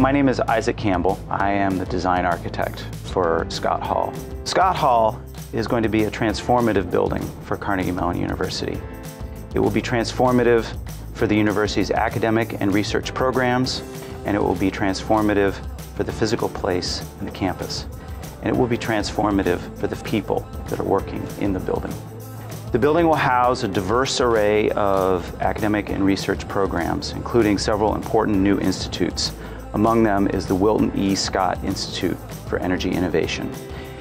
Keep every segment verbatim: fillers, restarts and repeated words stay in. My name is Isaac Campbell. I am the design architect for Scott Hall. Scott Hall is going to be a transformative building for Carnegie Mellon University. It will be transformative for the university's academic and research programs, and it will be transformative for the physical place in the campus. And it will be transformative for the people that are working in the building. The building will house a diverse array of academic and research programs, including several important new institutes. Among them is the Wilton E. Scott Institute for Energy Innovation.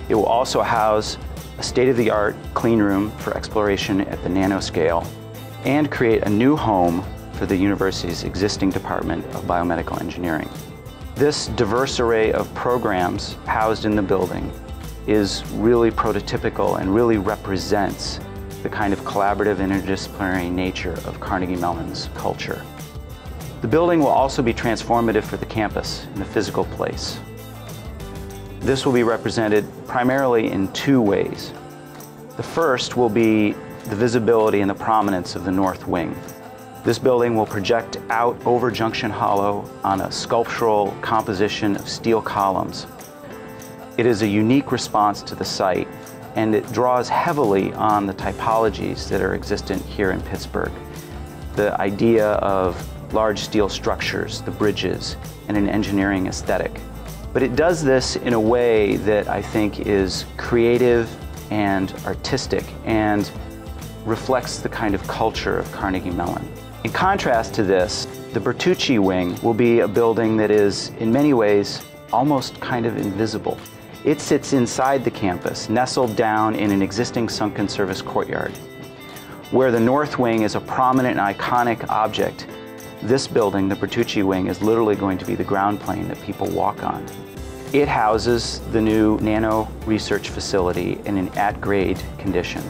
It will also house a state-of-the-art clean room for exploration at the nanoscale and create a new home for the university's existing Department of Biomedical Engineering. This diverse array of programs housed in the building is really prototypical and really represents the kind of collaborative interdisciplinary nature of Carnegie Mellon's culture. The building will also be transformative for the campus and the physical place. This will be represented primarily in two ways. The first will be the visibility and the prominence of the North Wing. This building will project out over Junction Hollow on a sculptural composition of steel columns. It is a unique response to the site, and it draws heavily on the typologies that are existent here in Pittsburgh. The idea of large steel structures, the bridges, and an engineering aesthetic. But it does this in a way that I think is creative and artistic and reflects the kind of culture of Carnegie Mellon. In contrast to this, the Bertucci Wing will be a building that is, in many ways, almost kind of invisible. It sits inside the campus, nestled down in an existing sunken service courtyard. Where the North Wing is a prominent and iconic object, this building, the Bertucci Wing, is literally going to be the ground plane that people walk on. It houses the new nano research facility in an at-grade condition.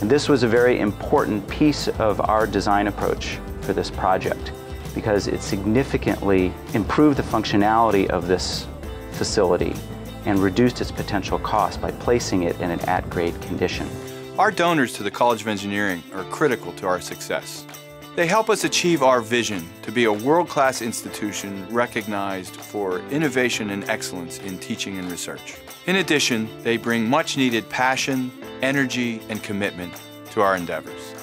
And this was a very important piece of our design approach for this project because it significantly improved the functionality of this facility and reduced its potential cost by placing it in an at-grade condition. Our donors to the College of Engineering are critical to our success. They help us achieve our vision to be a world-class institution recognized for innovation and excellence in teaching and research. In addition, they bring much-needed passion, energy, and commitment to our endeavors.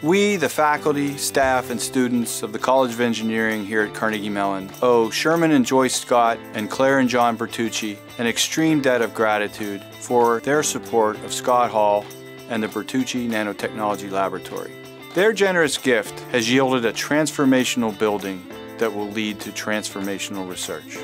We, the faculty, staff, and students of the College of Engineering here at Carnegie Mellon, owe Sherman and Joyce Scott and Claire and John Bertucci an extreme debt of gratitude for their support of Scott Hall and the Bertucci Nanotechnology Laboratory. Their generous gift has yielded a transformational building that will lead to transformational research.